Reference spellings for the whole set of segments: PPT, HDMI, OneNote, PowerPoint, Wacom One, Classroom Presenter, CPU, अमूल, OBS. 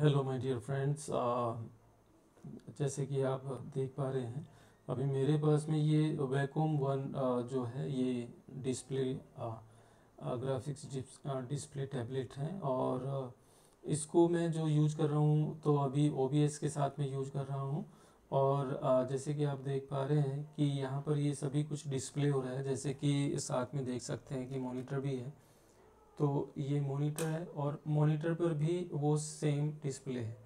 Hello my dear friends, जैसे कि आप देख पा रहे हैं अभी मेरे पास में ये वैकॉम वन जो है ये डिस्प्ले ग्राफिक्स डिस्प्ले टैबलेट है और इसको मैं जो यूज़ कर रहा हूँ तो अभी OBS के साथ में यूज़ कर रहा हूँ। और जैसे कि आप देख पा रहे हैं कि यहाँ पर ये सभी कुछ डिस्प्ले हो रहा है, जैसे कि साथ में देख सकते हैं कि मॉनिटर भी है। तो ये मॉनिटर है और मॉनिटर पर भी वो सेम डिस्प्ले है।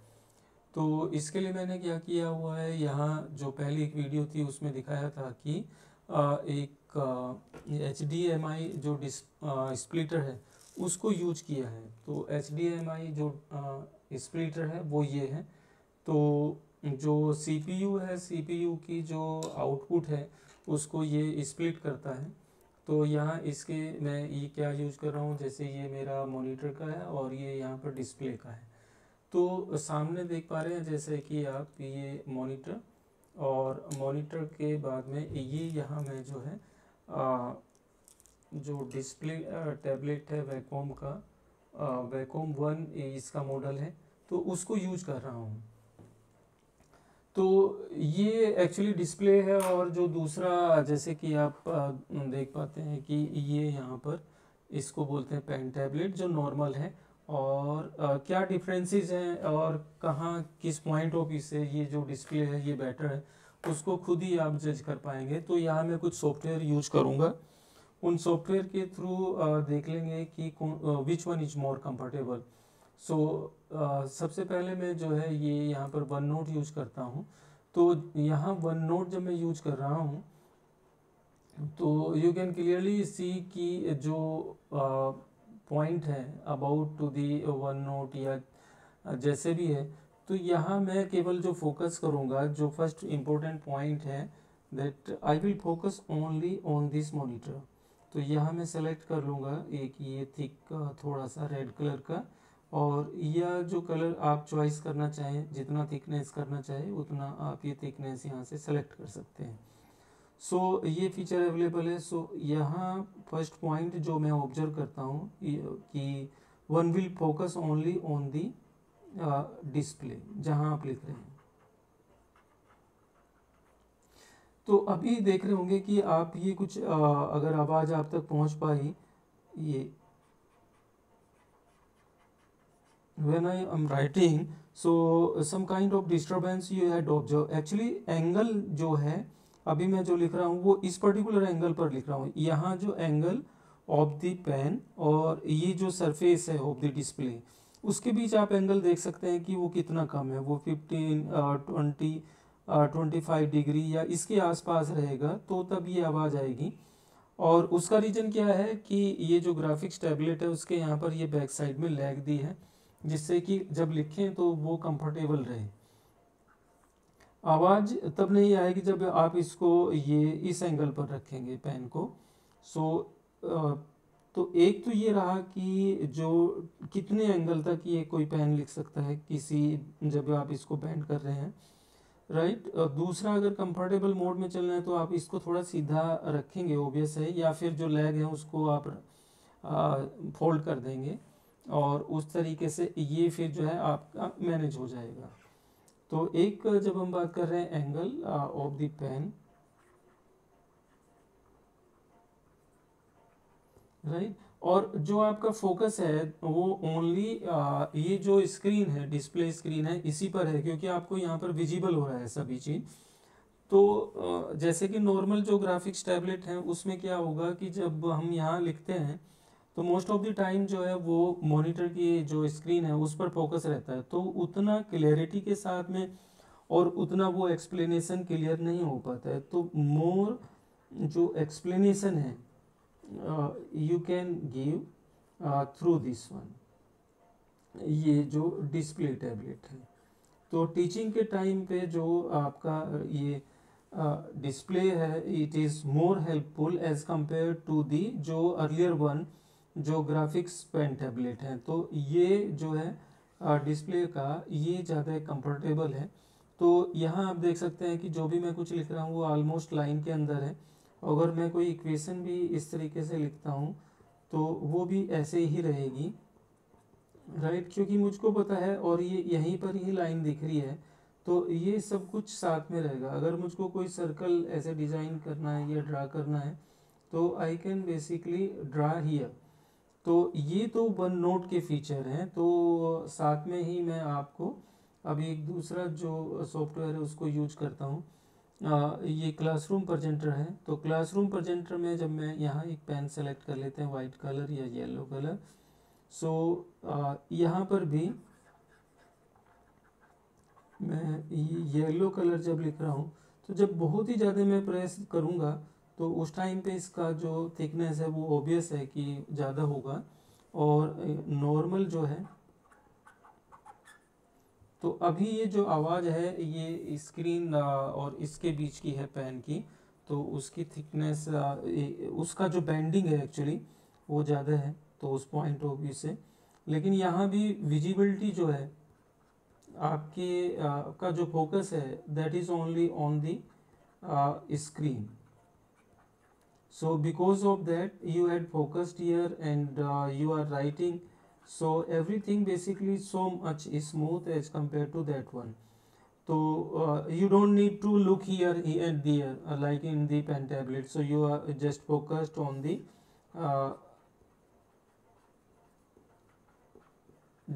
तो इसके लिए मैंने क्या किया हुआ है, यहाँ जो पहली एक वीडियो थी उसमें दिखाया था कि एक HDMI जो स्प्लिटर है उसको यूज किया है। तो HDMI जो स्प्लिटर है वो ये है। तो जो CPU है, CPU की जो आउटपुट है उसको ये स्प्लिट करता है। तो यहाँ इसके मैं ये क्या यूज़ कर रहा हूँ, जैसे ये मेरा मॉनिटर का है और ये यहाँ पर डिस्प्ले का है। तो सामने देख पा रहे हैं जैसे कि आप ये मॉनिटर और मॉनिटर के बाद में ये यहाँ मैं जो है जो डिस्प्ले टैबलेट है वैकॉम का, वैकॉम वन इसका मॉडल है, तो उसको यूज कर रहा हूँ। तो ये एक्चुअली डिस्प्ले है। और जो दूसरा जैसे कि आप देख पाते हैं कि ये यहाँ पर इसको बोलते हैं पेन टैबलेट जो नॉर्मल है। और क्या डिफरेंसेस हैं और कहाँ किस पॉइंट ऑफ व्यू से ये जो डिस्प्ले है ये बेटर है उसको खुद ही आप जज कर पाएंगे। तो यहाँ मैं कुछ सॉफ्टवेयर यूज करूँगा, उन सॉफ्टवेयर के थ्रू देख लेंगे कि which one is more comfortable. So सबसे पहले मैं जो है ये यहाँ पर वन नोट यूज़ करता हूँ। तो यहाँ वन नोट जब मैं यूज कर रहा हूँ तो यू कैन क्लियरली सी कि जो पॉइंट है about to the one note या जैसे भी है, तो यहाँ मैं केवल जो फोकस करूँगा जो फर्स्ट इम्पोर्टेंट पॉइंट है that I will focus only on this monitor. तो यहाँ मैं सेलेक्ट कर लूँगा एक ये थिक थोड़ा सा रेड कलर का, और यह जो कलर आप चॉइस करना चाहें जितना थिकनेस करना चाहें उतना आप ये थिकनेस यहाँ से सेलेक्ट कर सकते हैं। सो ये फीचर अवेलेबल है। सो यहाँ फर्स्ट पॉइंट जो मैं ऑब्जर्व करता हूँ कि one will focus only on the display जहाँ आप लिख रहे हैं। तो अभी देख रहे होंगे कि आप ये कुछ अगर आवाज़ आप तक पहुँच पाई, ये when I am writing so some kind of disturbance you had observed। actually angle जो है अभी मैं जो लिख रहा हूँ वो इस particular angle पर लिख रहा हूँ। यहाँ जो angle of the pen और ये जो surface है of the display उसके बीच आप angle देख सकते हैं कि वो कितना कम है, वो 15, 20, 25 डिग्री या इसके आसपास रहेगा तो तब ये आवाज़ आएगी। और उसका रीज़न क्या है कि ये जो ग्राफिक्स टैबलेट है उसके यहाँ पर ये बैक साइड में लैग दी है जिससे कि जब लिखें तो वो कंफर्टेबल रहे। आवाज़ तब नहीं आएगी जब आप इसको ये इस एंगल पर रखेंगे पेन को। सो तो एक तो ये रहा कि जो कितने एंगल तक ये कोई पेन लिख सकता है किसी जब आप इसको बेंड कर रहे हैं, राइट। दूसरा अगर कंफर्टेबल मोड में चलना है तो आप इसको थोड़ा सीधा रखेंगे ओबीएस है, या फिर जो लैग है उसको आप फोल्ड कर देंगे और उस तरीके से ये फिर जो है आपका मैनेज हो जाएगा। तो एक जब हम बात कर रहे हैं angle of the pen, right. और जो आपका फोकस है वो ओनली ये जो स्क्रीन है डिस्प्ले स्क्रीन है इसी पर है, क्योंकि आपको यहाँ पर विजिबल हो रहा है सभी चीज़। तो जैसे कि नॉर्मल जो ग्राफिक्स टैबलेट है उसमें क्या होगा कि जब हम यहाँ लिखते हैं तो मोस्ट ऑफ द टाइम जो है वो मॉनिटर की जो स्क्रीन है उस पर फोकस रहता है, तो उतना क्लियरिटी के साथ में और उतना वो एक्सप्लेनेशन क्लियर नहीं हो पाता है। तो मोर जो एक्सप्लेनेशन है you can give through this one, ये जो डिस्प्ले टैबलेट है। तो टीचिंग के टाइम पे जो आपका ये डिस्प्ले है it is more helpful as compare to the जो अर्लियर वन जो ग्राफिक्स पेन टैबलेट हैं। तो ये जो है डिस्प्ले का ये ज़्यादा कंफर्टेबल है। तो यहाँ आप देख सकते हैं कि जो भी मैं कुछ लिख रहा हूँ वो ऑलमोस्ट लाइन के अंदर है। अगर मैं कोई इक्वेशन भी इस तरीके से लिखता हूँ तो वो भी ऐसे ही रहेगी। राइट, क्योंकि मुझको पता है और ये यहीं पर ही लाइन दिख रही है तो ये सब कुछ साथ में रहेगा। अगर मुझको कोई सर्कल ऐसे डिज़ाइन करना है या ड्रा करना है तो I can basically draw here. तो ये तो वन नोट के फीचर हैं। तो साथ में ही मैं आपको अभी एक दूसरा जो सॉफ्टवेयर है उसको यूज करता हूँ, ये क्लासरूम प्रेजेंटर है। तो क्लासरूम प्रेजेंटर में जब मैं यहाँ एक पेन सेलेक्ट कर लेते हैं वाइट कलर या येलो कलर, सो यहाँ पर भी मैं ये येलो कलर जब लिख रहा हूँ तो जब बहुत ही ज़्यादा मैं प्रेस करूँगा तो उस टाइम पे इसका जो थिकनेस है वो ओबियस है कि ज़्यादा होगा, और नॉर्मल जो है तो अभी ये जो आवाज़ है ये स्क्रीन और इसके बीच की है पेन की, तो उसकी थिकनेस उसका जो बैंडिंग है एक्चुअली वो ज़्यादा है तो उस पॉइंट ऑफ व्यू से। लेकिन यहाँ भी विजिबिलिटी जो है आपके आपका जो फोकस है that is only on the screen. So because of that you had focused here and you are writing, so everything basically so much is smooth as compared to that one. So you don't need to look here and there like in the pen tablet. So you are just focused on the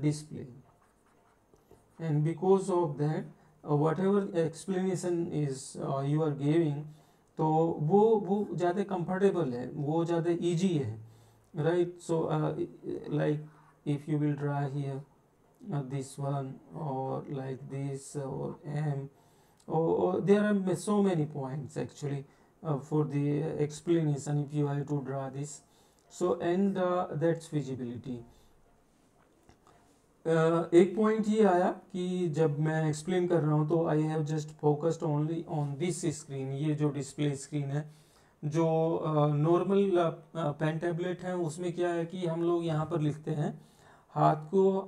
display, and because of that whatever explanation is you are giving, तो वो ज़्यादा comfortable है, वो ज़्यादा easy है, right. So like if you will draw here this one और like this और um, और there are so many points actually for the explanation if you have to draw this, so and that's visibility. एक point ये आया कि जब मैं explain कर रहा हूँ तो I have just focused only on this screen, ये जो डिस्प्ले स्क्रीन है। जो नॉर्मल पेन टैबलेट है उसमें क्या है कि हम लोग यहाँ पर लिखते हैं, हाथ को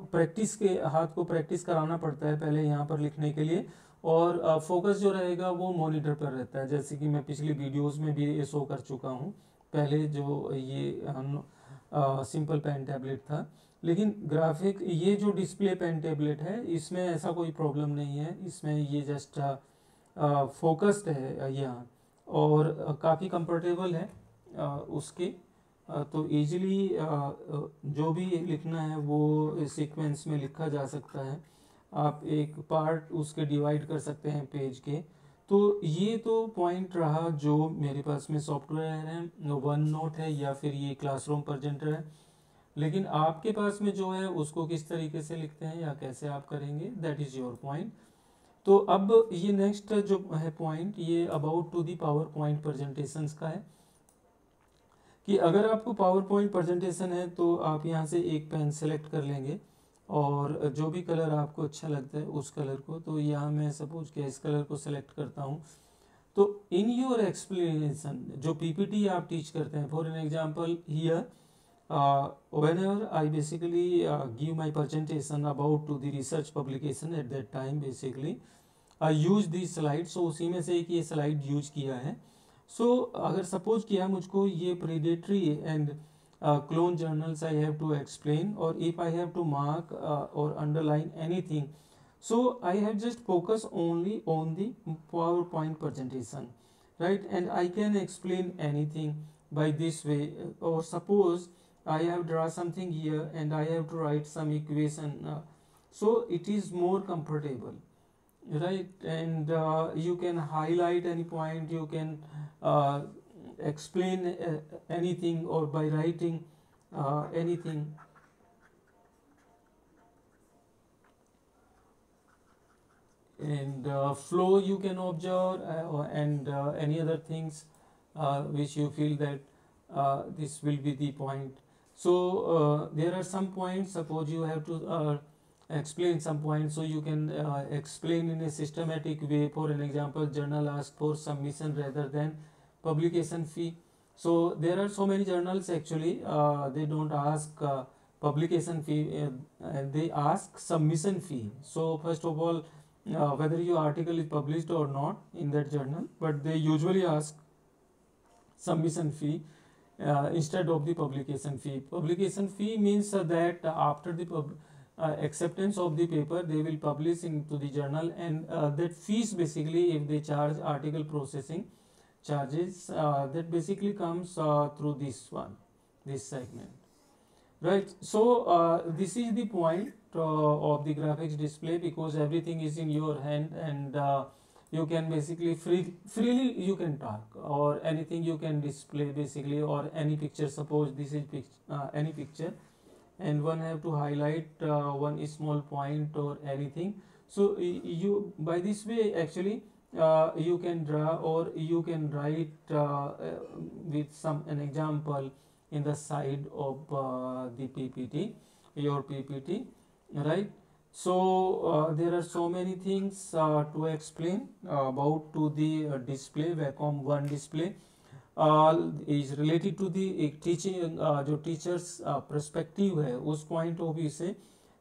प्रैक्टिस कराना पड़ता है पहले यहाँ पर लिखने के लिए, और फोकस जो रहेगा वो मॉनिटर पर रहता है, जैसे कि मैं पिछली वीडियोज़ में भी ये शो कर चुका हूँ पहले, जो ये सिंपल पेन टैबलेट था। लेकिन ग्राफिक ये जो डिस्प्ले पेन टेबलेट है इसमें ऐसा कोई प्रॉब्लम नहीं है, इसमें ये जस्ट फोकस्ड है यहाँ और काफ़ी कंफर्टेबल है उसके, तो इजीली जो भी लिखना है वो सीक्वेंस में लिखा जा सकता है, आप एक पार्ट उसके डिवाइड कर सकते हैं पेज के। तो ये तो पॉइंट रहा जो मेरे पास में सॉफ्टवेयर है, वन नोट है या फिर ये क्लासरूम प्रेजेंटर है। लेकिन आपके पास में जो है उसको किस तरीके से लिखते हैं या कैसे आप करेंगे, दैट इज़ योर पॉइंट। तो अब ये नेक्स्ट जो है पॉइंट ये about to the power point presentations का है, कि अगर आपको पावर पॉइंट प्रेजेंटेशन है तो आप यहाँ से एक पेन सेलेक्ट कर लेंगे और जो भी कलर आपको अच्छा लगता है उस कलर को, तो यहाँ मैं सपोज के इस कलर को सेलेक्ट करता हूँ। तो इन योर एक्सप्लेनेशन जो पीपीटी आप टीच करते हैं, for an example here whenever I basically give my presentation about to the research publication at that time basically I use this slide, so उसी में से एक ये slide use किया है। So अगर suppose किया मुझको ये predatory and clone journals I have to explain or if I have to mark or underline anything, so I have just focus only on the PowerPoint presentation, right, and I can explain anything by this way. Or suppose I have draw something here and I have to write some equation, so it is more comfortable, right, and you can highlight any point, you can explain anything or by writing anything, and flow you can observe and any other things which you feel that this will be the point. So there are some points, suppose you have to explain some points, so you can explain in a systematic way. For an example, journal asked for submission rather than publication fee. So there are so many journals actually they don't ask publication fee, they ask submission fee. So first of all whether your article is published or not in that journal, but they usually ask submission fee instead of the publication fee. Publication fee means that after the acceptance of the paper they will publish into the journal, and that fees basically, if they charge article processing charges, that basically comes through this one, this segment, right? So this is the point of the graphics display, because everything is in your hand, and you can basically freely you can talk, or anything you can display basically, or any picture. Suppose this is any picture, and one have to highlight one small point or anything. So you, by this way actually you can draw, or you can write with an example in the side of the PPT, your PPT, right? So there are so many things to explain about to the display. Wacom One display is related to the एक teaching, जो teachers perspective है, उस point of view से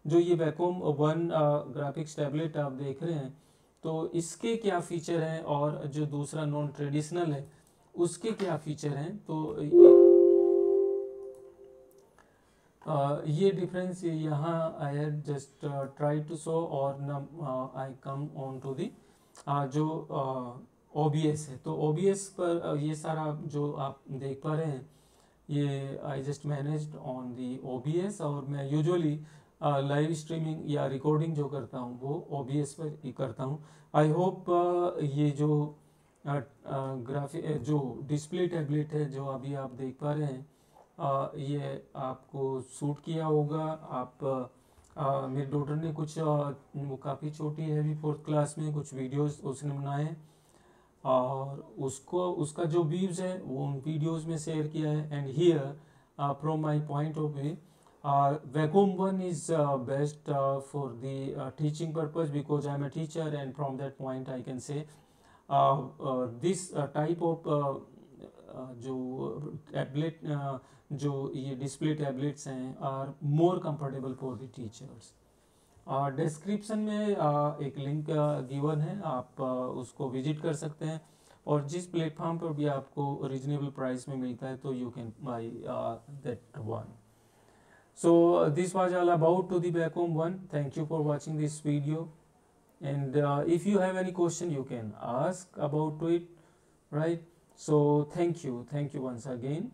जो ये Wacom One graphics tablet आप देख रहे हैं, तो इसके क्या feature हैं, और जो दूसरा non traditional है उसके क्या feature हैं, तो ये डिफरेंस यहाँ आया. जस्ट ट्राई टू शो, और I come on to the जो OBS है, तो OBS पर ये सारा जो आप देख पा रहे हैं, ये I just managed on the OBS, और मैं यूजुअली लाइव स्ट्रीमिंग या रिकॉर्डिंग जो करता हूँ वो OBS पर ही करता हूँ. आई होप ये जो ग्राफिक जो डिस्प्ले टैबलेट है जो अभी आप देख पा रहे हैं, ये आपको सूट किया होगा. आप मेरी डॉटर ने कुछ वो काफ़ी छोटी है भी, 4th क्लास में कुछ वीडियोस उसने बनाए, और उसको उसका जो व्यूज़ है वो उन वीडियोस में शेयर किया है. And here from my point of view Wacom One is best for the teaching purpose, because I am a teacher, and from that point I can say this type of जो tablet, जो ये display tablets हैं, are more comfortable for the teachers. Description में एक link given है, आप उसको visit कर सकते हैं, और जिस प्लेटफॉर्म पर भी आपको रीजनेबल प्राइस में मिलता है, तो you can buy that one. So this was all about to the Wacom One. Thank you for watching this video, and if you have any question you can ask about it, right? So thank you once again.